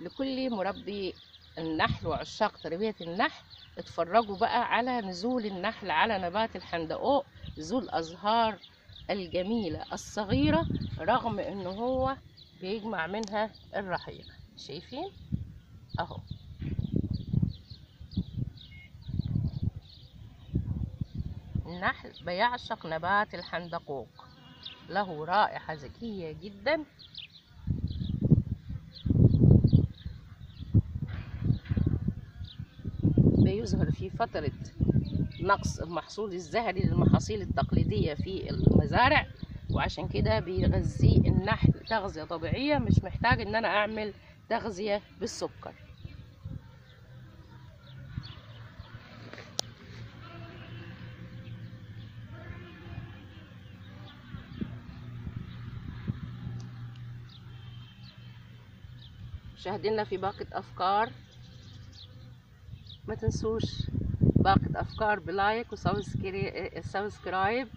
لكل مربي النحل وعشاق تربية النحل. اتفرجوا بقى على نزول النحل على نبات الحندقوق، ذو الأزهار الجميلة الصغيرة رغم إنه هو بيجمع منها الرحيق. شايفين أهو. النحل بيعشق نبات الحندقوق، له رائحة ذكية جدا. بيظهر في فترة نقص المحصول الزهري للمحاصيل التقليدية في المزارع، وعشان كده بيغذي النحل تغذية طبيعية، مش محتاج ان انا اعمل تغذية بالسكر. مشاهدينا، في باقة افكار ما تنسوش باقة افكار بلايك وسبسكرايب.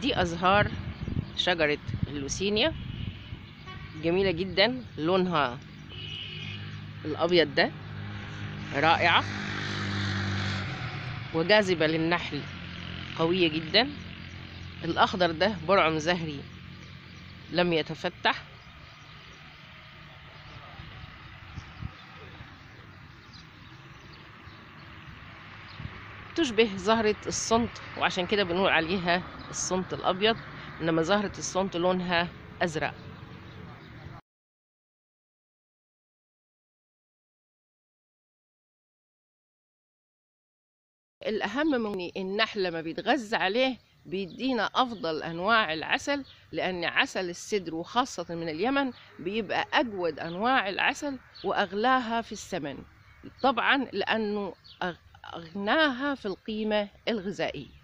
دي أزهار شجرة اللوسينيا، جميلة جدا، لونها الأبيض ده رائعة وجاذبة للنحل، قوية جدا. الأخضر ده برعم زهري لم يتفتح. تشبه زهرة الصنط، وعشان كده بنقول عليها الصنط الأبيض، إنما زهرة الصنط لونها أزرق. الأهم من النحل لما بيتغذى عليه بيدينا أفضل أنواع العسل، لأن عسل السدر وخاصة من اليمن بيبقى أجود أنواع العسل وأغلاها في الثمن، طبعا لأنه أغناها في القيمة الغذائية.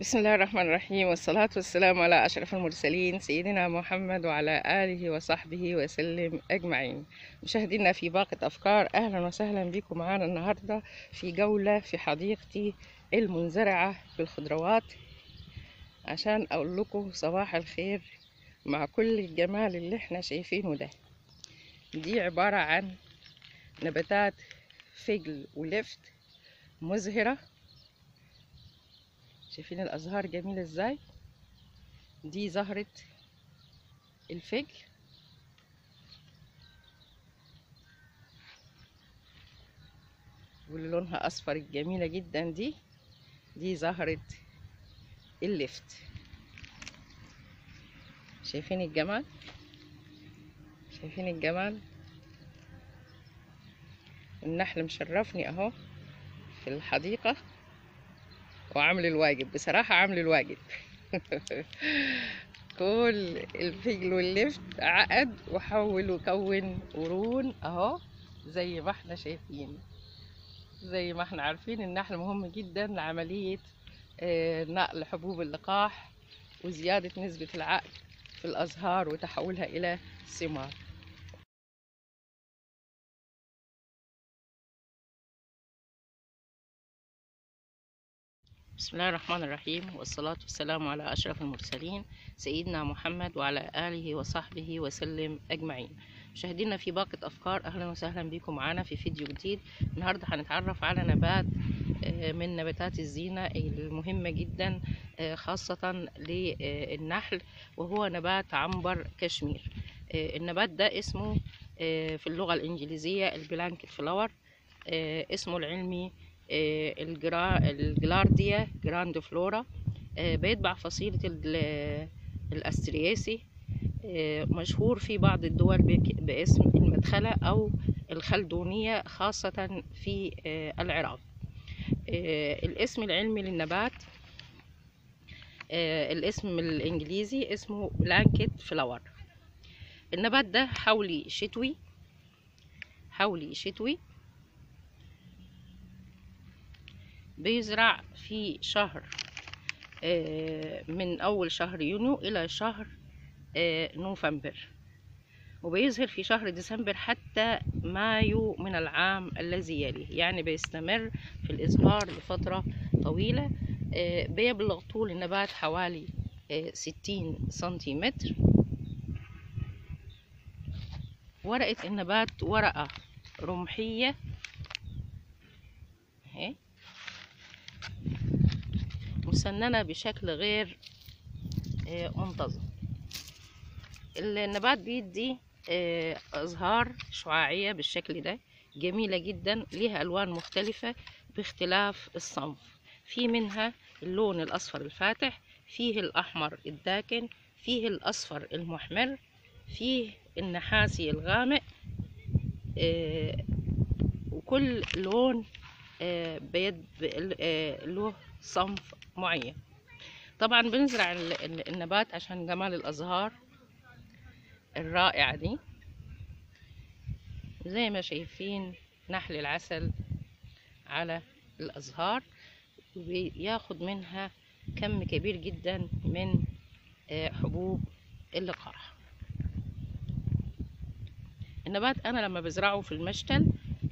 بسم الله الرحمن الرحيم، والصلاة والسلام على أشرف المرسلين سيدنا محمد وعلى آله وصحبه وسلم أجمعين. مشاهدينا في باقة أفكار، أهلا وسهلا بكم معانا النهاردة في جولة في حديقتي المنزرعة بالخضروات عشان أقول لكم صباح الخير مع كل الجمال اللي احنا شايفينه ده. دي عبارة عن نباتات فجل ولفت مزهرة، شايفين الازهار جميله ازاي. دي زهره الفجل، واللي لونها اصفر الجميله جدا دي زهره اللفت. شايفين الجمال، شايفين الجمال. النحل مشرفني اهو في الحديقه وعامل الواجب، بصراحة عامل الواجب. كل الفجل واللفت عقد وحول وكون قرون اهو، زي ما احنا شايفين، زي ما احنا عارفين. النحل مهم جدا لعملية نقل حبوب اللقاح وزيادة نسبة العقد في الأزهار وتحولها إلى ثمار. بسم الله الرحمن الرحيم، والصلاة والسلام على أشرف المرسلين سيدنا محمد وعلى آله وصحبه وسلم أجمعين. مشاهدينا في باقة أفكار، أهلا وسهلا بكم معانا في فيديو جديد. النهاردة هنتعرف على نبات من نباتات الزينة المهمة جدا خاصة للنحل، وهو نبات عنبر كشمير. النبات ده اسمه في اللغة الإنجليزية البلانك فلور، اسمه العلمي الجلارديا جراند فلورا. بيتبع فصيلة الأسترياسي، مشهور في بعض الدول باسم المدخلة أو الخلدونية خاصة في العراق. الاسم العلمي للنبات، الاسم الإنجليزي اسمه بلانكت فلور. النبات ده حولي شتوي بيزرع في شهر، من أول شهر يونيو إلى شهر نوفمبر، وبيزهر في شهر ديسمبر حتى مايو من العام الذي يليه. يعني بيستمر في الإزهار لفترة طويلة. بيبلغ طول النبات حوالي 60 سنتيمتر. ورقة النبات ورقة رمحية اهي، مسننة بشكل غير منتظم. النبات بيدي أزهار شعاعية بالشكل ده، جميلة جدا، ليها ألوان مختلفة باختلاف الصنف. في منها اللون الأصفر الفاتح، فيه الأحمر الداكن، فيه الأصفر المحمر، فيه النحاسي الغامق، وكل لون له صنف معين. طبعا بنزرع النبات عشان جمال الازهار الرائعه دي، زي ما شايفين نحل العسل على الازهار، وبياخد منها كم كبير جدا من حبوب اللقاح. النبات انا لما بزرعه في المشتل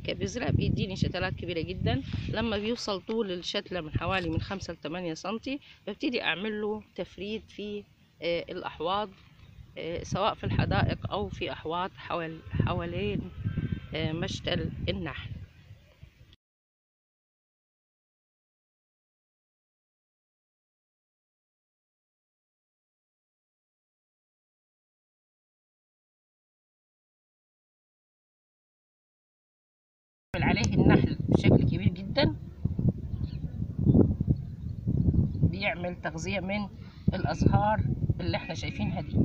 بيزرع بيديني شتلات كبيرة جدا. لما بيوصل طول الشتلة من حوالي من 5 ل8 سنتي، ببتدي اعمل له تفريد في الاحواض، سواء في الحدائق او في احواض حوالين مشتل النحل. عليه النحل بشكل كبير جدا، بيعمل تغذية من الأزهار اللي احنا شايفينها دي.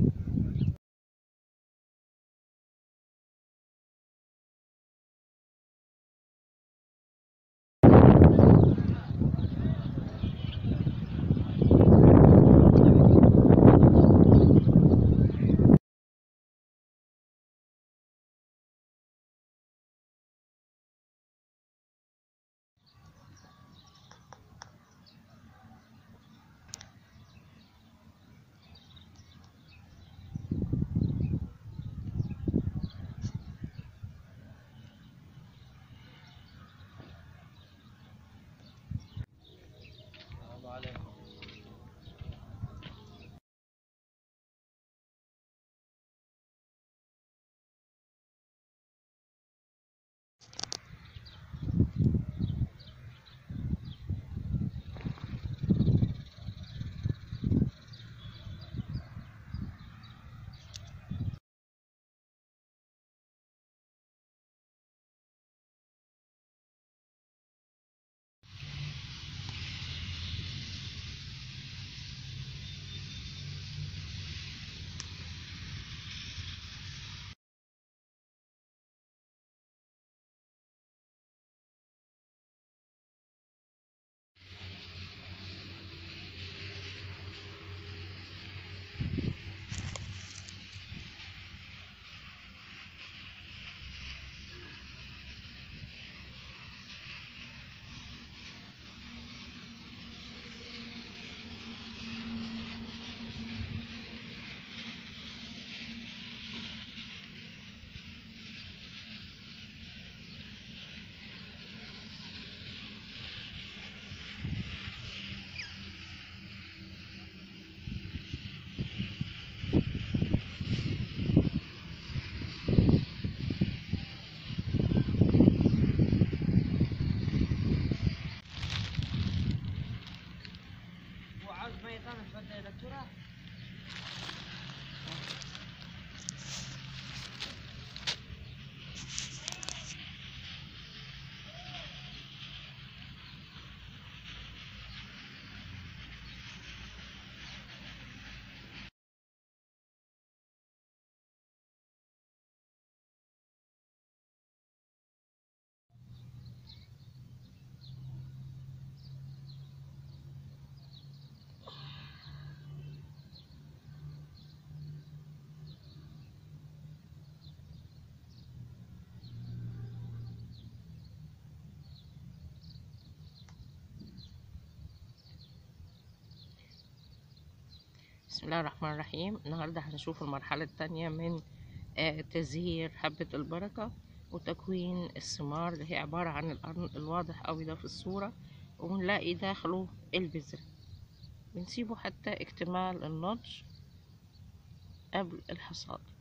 بسم الله الرحمن الرحيم. النهارده هنشوف المرحله الثانيه من تزهير حبه البركه وتكوين الثمار اللي هي عباره عن القرن الواضح قوي ده في الصوره، ونلاقي داخله البذر. بنسيبه حتى اكتمال النضج قبل الحصاد.